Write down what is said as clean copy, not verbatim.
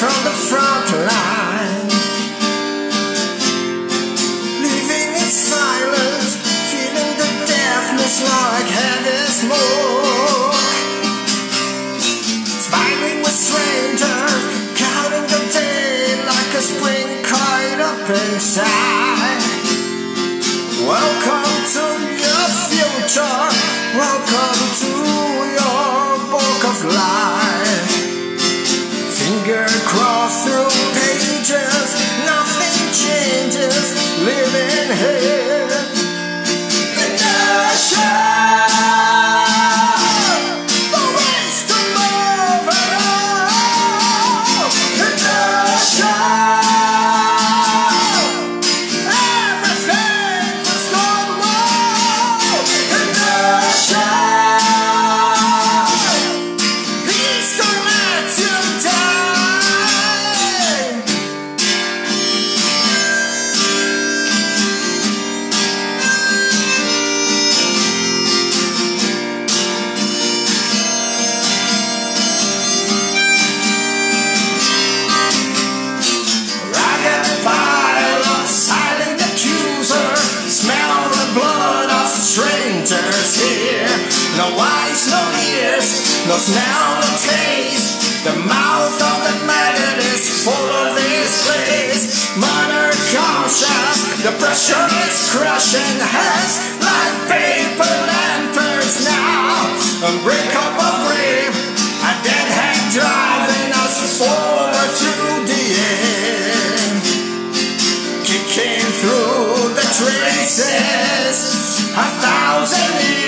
from the front line, living in silence, feeling the deafness like heavy smoke, smiling with strangers, counting the day like a spring coiled up inside. Welcome to your future, welcome to your book of life. Finger crossed through pages, nothing changes, living here in the shadow. The ways to move it all in the shadow. Everything was on the wall in the shadow. Please don't let you die. No eyes, no ears, no smell, no taste. The mouth of the maggot is full of this place. Mother conscious, the pressure is crushing heads like paper lanterns now. Unbreakable grip, a dead hand driving us forward through the end, kicking through the traces. 1,000 years.